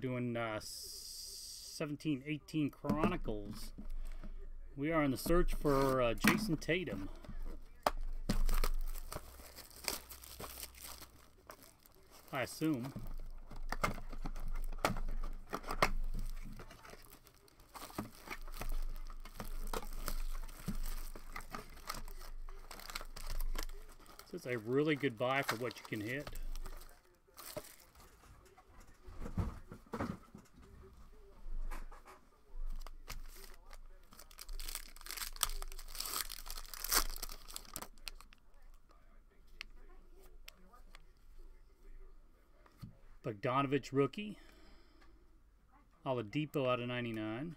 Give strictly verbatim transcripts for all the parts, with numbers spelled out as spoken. We're doing uh, seventeen eighteen Chronicles. We are in the search for uh, Jason Tatum. I assume. This is a really good buy for what you can hit. McDonovich rookie. Oladipo out of ninety-nine.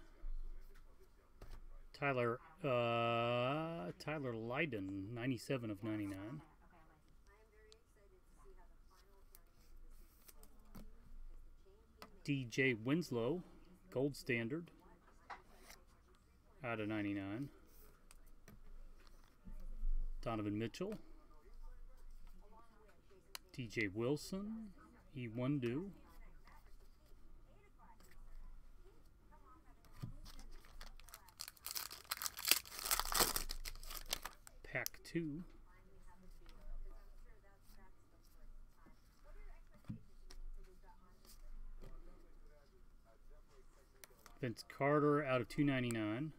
Tyler, uh, Tyler Lydon, ninety-seven of ninety-nine. D J Winslow, gold standard, out of ninety-nine. Donovan Mitchell. D J Wilson. He won do. Pack two. Vince Carter out of two ninety-nine.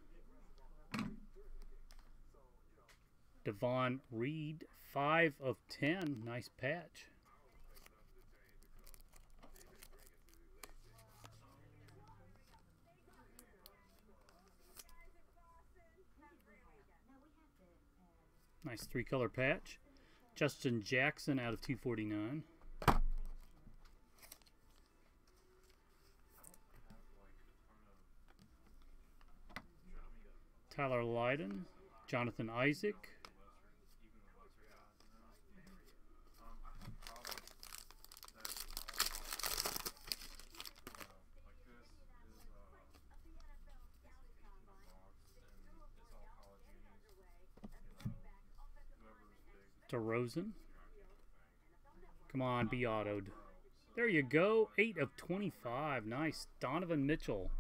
Davon Reed, five of ten. Nice patch. Nice three-color patch. Justin Jackson out of two forty-nine. Tyler Lydon. Jonathan Isaac. DeRozan. Come on, be autoed. There you go. eight of twenty-five. Nice. Donovan Mitchell.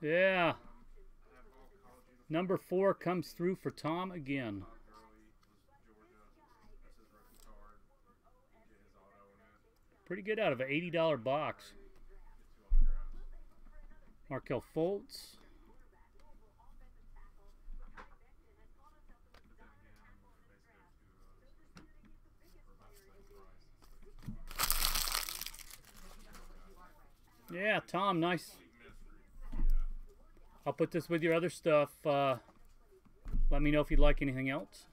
Yeah. Number four comes through for Tom again. Pretty good out of an eighty dollar box. Markelle Fultz. Yeah, Tom, nice. I'll put this with your other stuff. Uh, let me know if you'd like anything else.